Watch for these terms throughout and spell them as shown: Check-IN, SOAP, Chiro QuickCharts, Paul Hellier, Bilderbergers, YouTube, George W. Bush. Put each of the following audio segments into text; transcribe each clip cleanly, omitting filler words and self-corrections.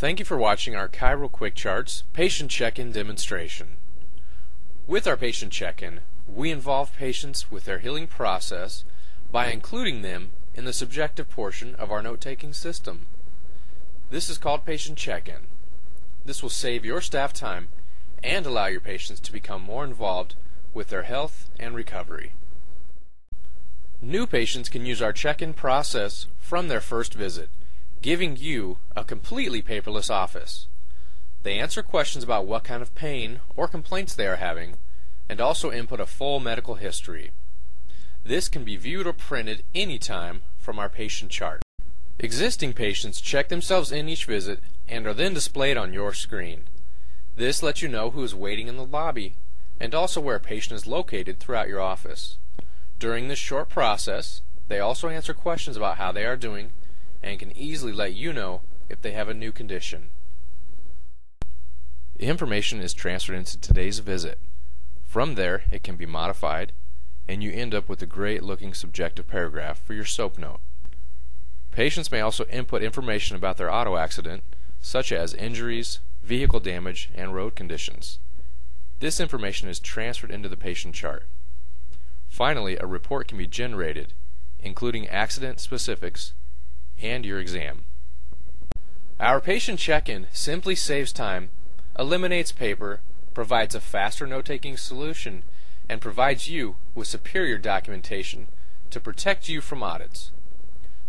Thank you for watching our Chiro QuickCharts patient check-in demonstration. With our patient check-in, we involve patients with their healing process by including them in the subjective portion of our note-taking system. This is called patient check-in. This will save your staff time and allow your patients to become more involved with their health and recovery. New patients can use our check-in process from their first visit, giving you a completely paperless office. They answer questions about what kind of pain or complaints they are having, and also input a full medical history. This can be viewed or printed anytime from our patient chart. Existing patients check themselves in each visit and are then displayed on your screen. This lets you know who is waiting in the lobby and also where a patient is located throughout your office. During this short process, they also answer questions about how they are doing and can easily let you know if they have a new condition. Information is transferred into today's visit. From there, it can be modified, and you end up with a great-looking subjective paragraph for your SOAP note. Patients may also input information about their auto accident, such as injuries, vehicle damage, and road conditions. This information is transferred into the patient chart. Finally, a report can be generated, including accident specifics and your exam. Our patient check-in simply saves time, eliminates paper, provides a faster note-taking solution, and provides you with superior documentation to protect you from audits.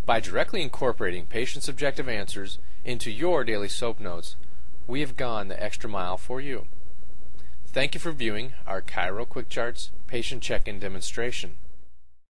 By directly incorporating patient subjective answers into your daily SOAP notes, we have gone the extra mile for you. Thank you for viewing our Chiro QuickCharts patient check-in demonstration.